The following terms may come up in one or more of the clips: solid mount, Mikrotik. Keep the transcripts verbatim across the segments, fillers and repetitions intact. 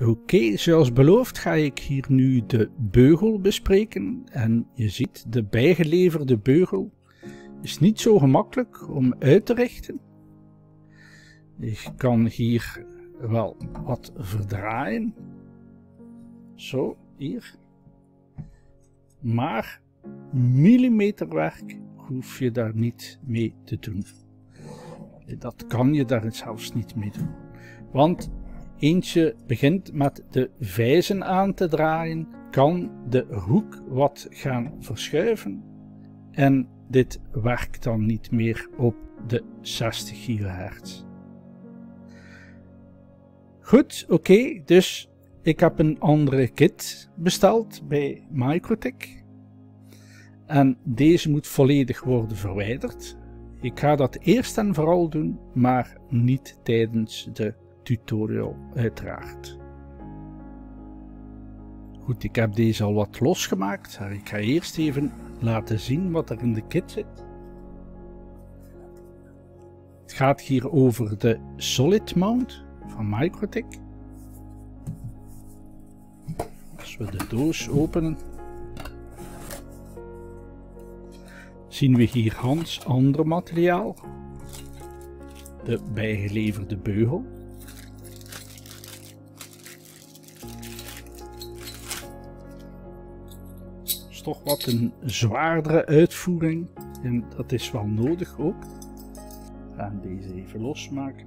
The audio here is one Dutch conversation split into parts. Oké, okay, zoals beloofd ga ik hier nu de beugel bespreken. En je ziet, de bijgeleverde beugel is niet zo gemakkelijk om uit te richten. Ik kan hier wel wat verdraaien. Zo, hier. Maar millimeterwerk hoef je daar niet mee te doen. Dat kan je daar zelfs niet mee doen. Want eens je begint met de vijzen aan te draaien, kan de hoek wat gaan verschuiven. En dit werkt dan niet meer op de zestig gigahertz. Goed, oké, okay, dus ik heb een andere kit besteld bij Mikrotik. En deze moet volledig worden verwijderd. Ik ga dat eerst en vooral doen, maar niet tijdens de tutorial uiteraard. Goed, ik heb deze al wat losgemaakt. Ik ga eerst even laten zien wat er in de kit zit. Het gaat hier over de Solid Mount van Mikrotik. Als we de doos openen, zien we hier Hans ander materiaal, de bijgeleverde beugel. Het is toch wat een zwaardere uitvoering en dat is wel nodig ook. We gaan deze even losmaken.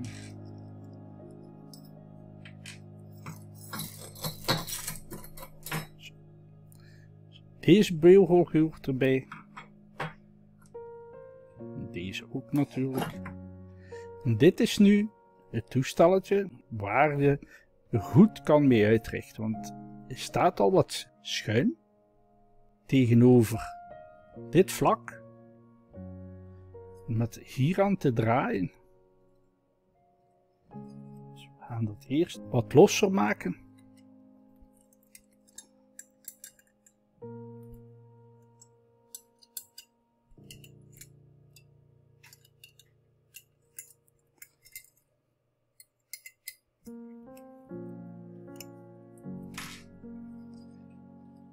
Deze beugel hoort erbij. Deze ook natuurlijk. En dit is nu het toestelletje waar je goed kan mee uitrichten. Want er staat al wat schuin tegenover dit vlak. Met hier aan te draaien. Dus we gaan dat eerst wat losser maken.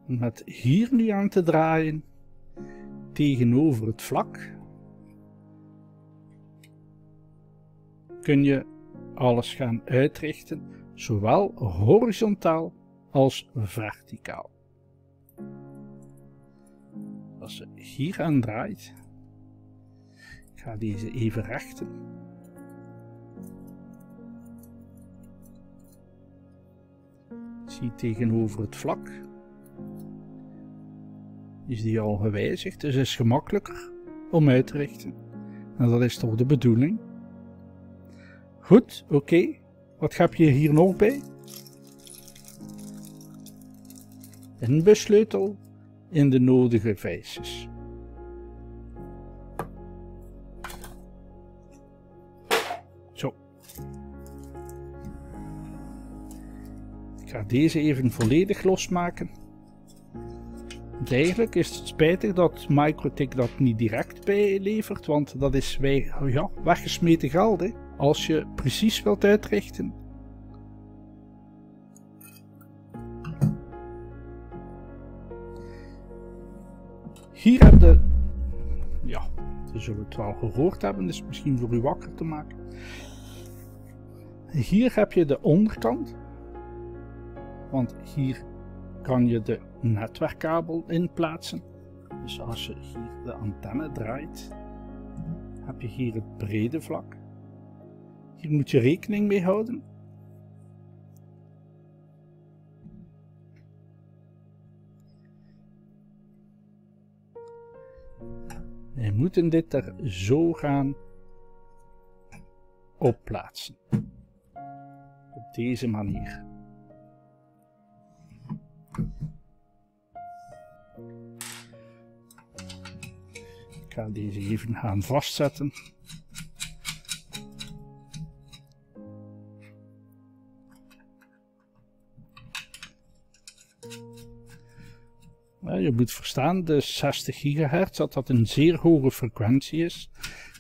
Met hier nu aan te draaien tegenover het vlak kun je alles gaan uitrichten, zowel horizontaal als verticaal. Als je hier aan draait, ik ga deze even rechten. Zie tegenover het vlak. Is die al gewijzigd, dus is gemakkelijker om uit te richten. En dat is toch de bedoeling. Goed, oké. Okay. Wat heb je hier nog bij? Een bussleutel in de nodige vijzers. Zo. Ik ga deze even volledig losmaken. Eigenlijk is het spijtig dat Mikrotik dat niet direct bijlevert, want dat is wij, ja, weggesmeten geld, hè, als je precies wilt uitrichten. Hier heb je, ja, je zult het wel gehoord hebben, dus misschien voor u wakker te maken. Hier heb je de onderkant, want hier kan je de netwerkkabel in plaatsen. Dus als je hier de antenne draait, heb je hier het brede vlak. Hier moet je rekening mee houden. We moeten dit er zo gaan op plaatsen. Op deze manier. Ik ga deze even gaan vastzetten. Nou, je moet verstaan, de zestig gigahertz, dat dat een zeer hoge frequentie is.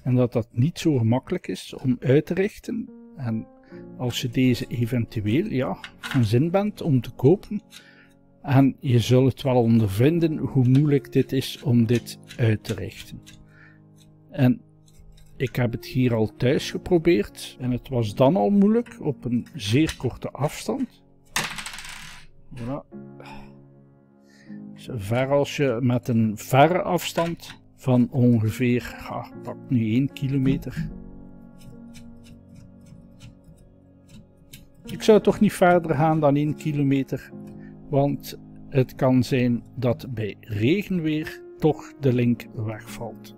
En dat dat niet zo gemakkelijk is om uit te richten. En als je deze eventueel, ja, van zin bent om te kopen. En je zult het wel ondervinden hoe moeilijk dit is om dit uit te richten. En ik heb het hier al thuis geprobeerd en het was dan al moeilijk op een zeer korte afstand. Voilà. Zover als je met een verre afstand van ongeveer, ja, pak nu één kilometer. Ik zou toch niet verder gaan dan één kilometer, want het kan zijn dat bij regenweer toch de link wegvalt.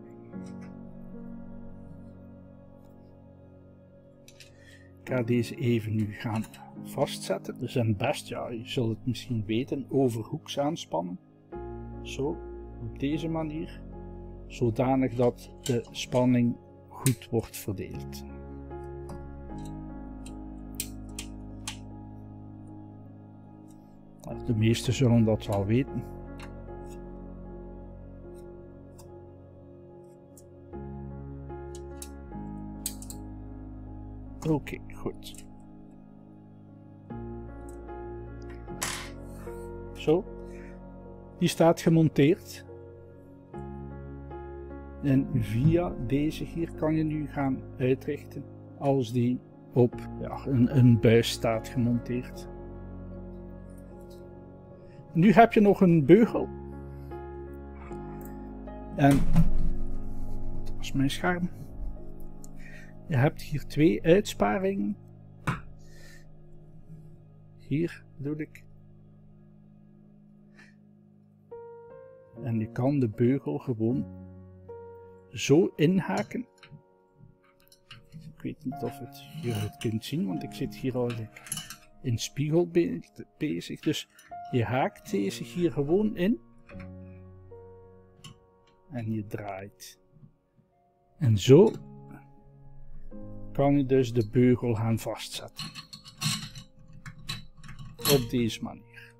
Ik ga deze even nu gaan vastzetten. Dus en best, ja, je zult het misschien weten, overhoeks aanspannen. Zo, op deze manier. Zodanig dat de spanning goed wordt verdeeld. De meesten zullen dat wel weten. Oké, okay, goed. Zo. Die staat gemonteerd. En via deze hier kan je nu gaan uitrichten als die op, ja, een, een buis staat gemonteerd. Nu heb je nog een beugel. En dat was mijn scherm. Je hebt hier twee uitsparingen. Hier bedoel ik. En je kan de beugel gewoon zo inhaken. Ik weet niet of het, je het kunt zien, want ik zit hier al in spiegel bezig. Dus je haakt deze hier gewoon in. En je draait. En zo kan je dus de beugel gaan vastzetten. Op deze manier.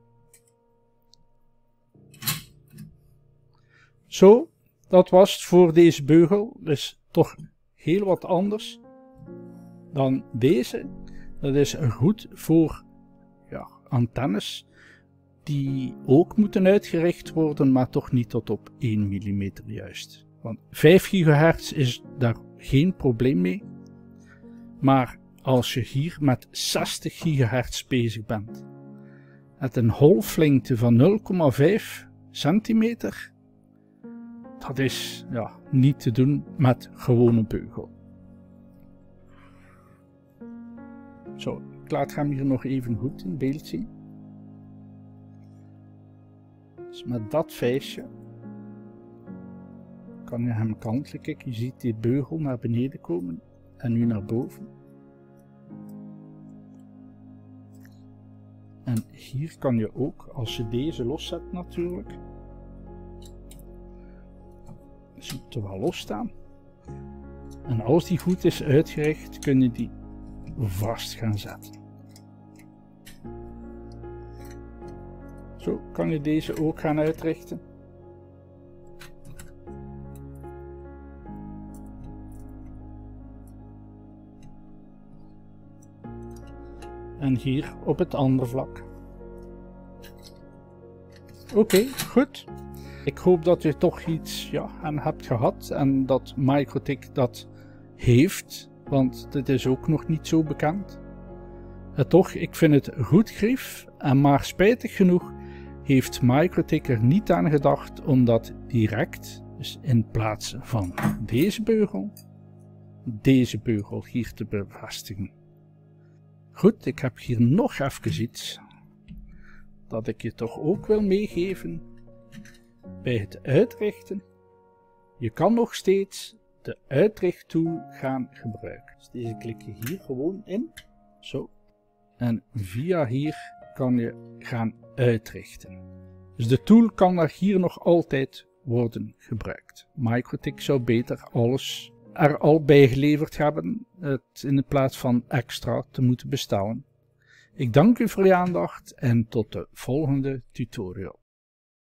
Zo, dat was het voor deze beugel. Dus toch heel wat anders dan deze. Dat is goed voor, ja, antennes die ook moeten uitgericht worden, maar toch niet tot op één millimeter juist. Want vijf gigahertz is daar geen probleem mee. Maar als je hier met zestig gigahertz bezig bent, met een golflengte van nul komma vijf centimeter, dat is, ja, niet te doen met gewone beugel. Zo, ik laat hem hier nog even goed in beeld zien. Dus met dat vijsje kan je hem kantelen. Kijk, je ziet die beugel naar beneden komen. En nu naar boven. En hier kan je ook, als je deze loszet natuurlijk, dus je moet er wel losstaan. En als die goed is uitgericht, kun je die vast gaan zetten. Zo kan je deze ook gaan uitrichten. En hier op het andere vlak. Oké, okay, goed. Ik hoop dat je toch iets, ja, aan hebt gehad en dat Mikrotik dat heeft, want dit is ook nog niet zo bekend. En toch, ik vind het goed grief, en maar spijtig genoeg heeft Mikrotik er niet aan gedacht om dat direct, dus in plaats van deze beugel, deze beugel hier te bevestigen. Goed, ik heb hier nog even iets dat ik je toch ook wil meegeven bij het uitrichten. Je kan nog steeds de uitrichttool gaan gebruiken. Dus deze klik je hier gewoon in, zo. En via hier kan je gaan uitrichten. Dus de tool kan er hier nog altijd worden gebruikt. Mikrotik zou beter alles er al bij geleverd hebben, het in de plaats van extra te moeten bestellen. Ik dank u voor je aandacht en tot de volgende tutorial.